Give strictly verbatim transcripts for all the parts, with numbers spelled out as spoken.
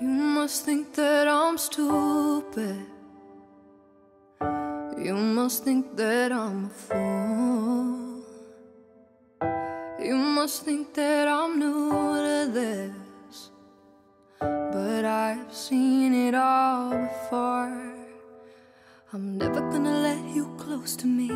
You must think that I'm stupid. You must think that I'm a fool. You must think that I'm new to this, but I've seen it all before. I'm never gonna let you close to me,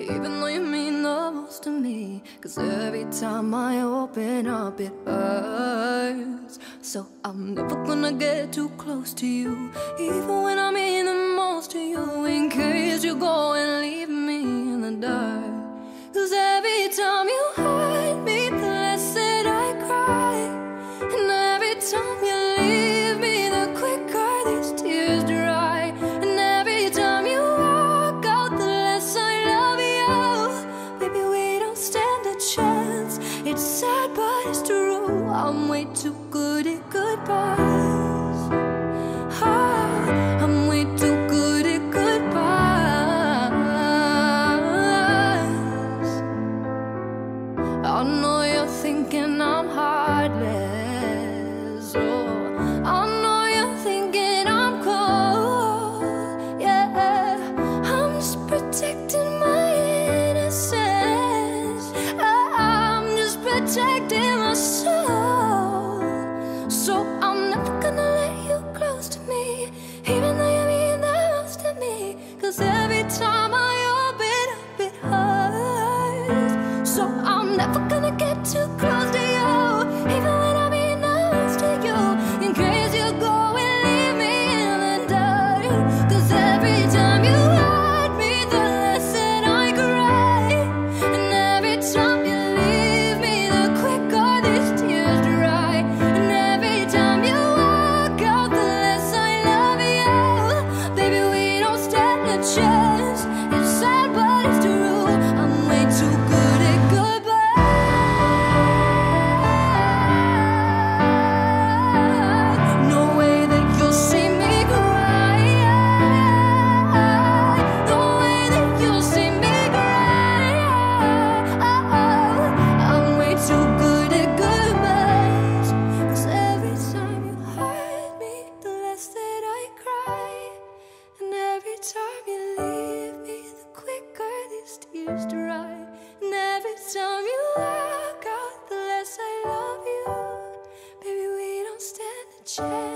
even though you mean the most to me. Cause every time I open up it hurts. So I'm never gonna get too close to you, even when I mean the most to you. In case you go and leave me in the dirt. Cause every time you hurt me, the less that I cry. And every time you leave me, the quicker these tears dry. It's sad, but it's true. I'm way too good at goodbyes. Ah, I'm way too good at goodbyes. I know you're thinking I'm heartless. Oh, I know you're thinking I'm cold. Yeah, I'm just protecting my innocence. Protecting my soul. So I'm never gonna let you close to me, even though you mean the most to me. Cause every time I open up it hurts. So I'm never gonna get too close to you, even when I mean the most to you. In case you go and leave me in the dirt. Cause every time you hurt me, the less that I cry. And every time you chance.